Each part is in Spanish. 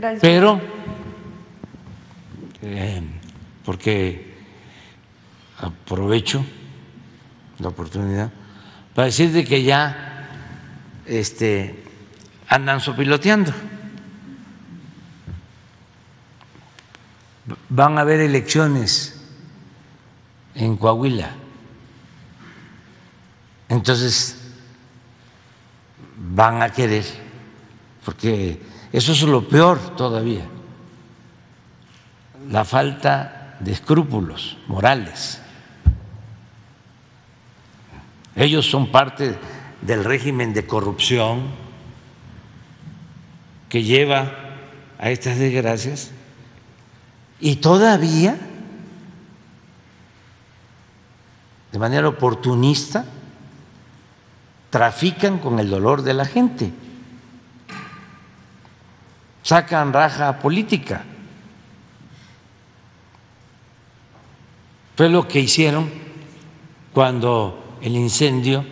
Gracias. Pero, porque aprovecho la oportunidad para decir de que ya andan sopiloteando. Van a haber elecciones en Coahuila. Entonces van a querer, porque eso es lo peor todavía, la falta de escrúpulos morales. Ellos son parte del régimen de corrupción que lleva a estas desgracias y todavía, de manera oportunista, trafican con el dolor de la gente, sacan raja política. Fue lo que hicieron cuando el incendio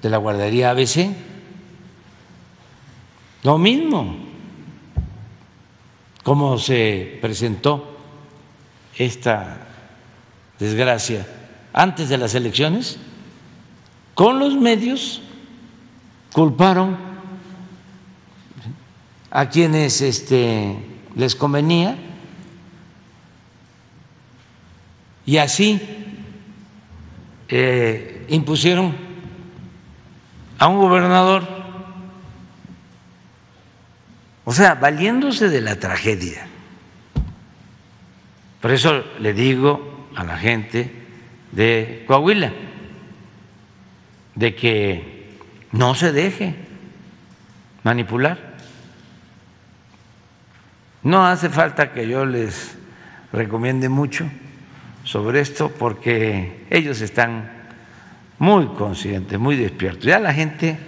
de la guardería ABC, lo mismo, como se presentó esta desgracia antes de las elecciones. Con los medios culparon a quienes les convenía y así impusieron a un gobernador, o sea, valiéndose de la tragedia. Por eso le digo a la gente de Coahuila de que no se deje manipular. No hace falta que yo les recomiende mucho sobre esto porque ellos están muy conscientes, muy despiertos. Ya la gente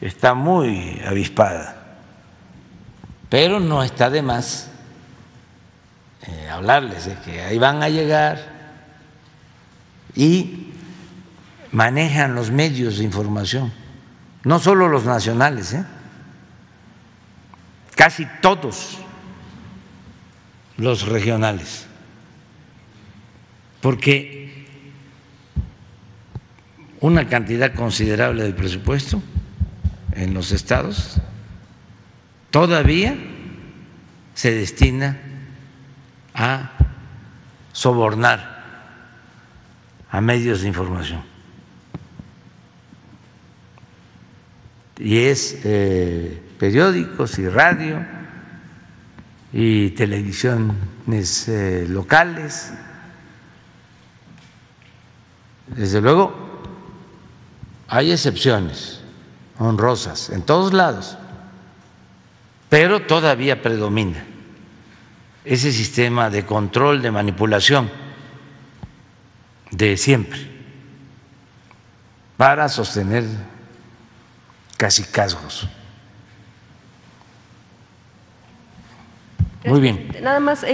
está muy avispada, pero no está de más hablarles de que ahí van a llegar. Y manejan los medios de información, no solo los nacionales, casi todos los regionales, porque una cantidad considerable del presupuesto en los estados todavía se destina a sobornar a medios de información. Y es periódicos y radio y televisiones locales. Desde luego, hay excepciones honrosas en todos lados, pero todavía predomina ese sistema de control, de manipulación de siempre, para sostener cacicazgos. Muy bien. Nada más.